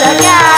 सका।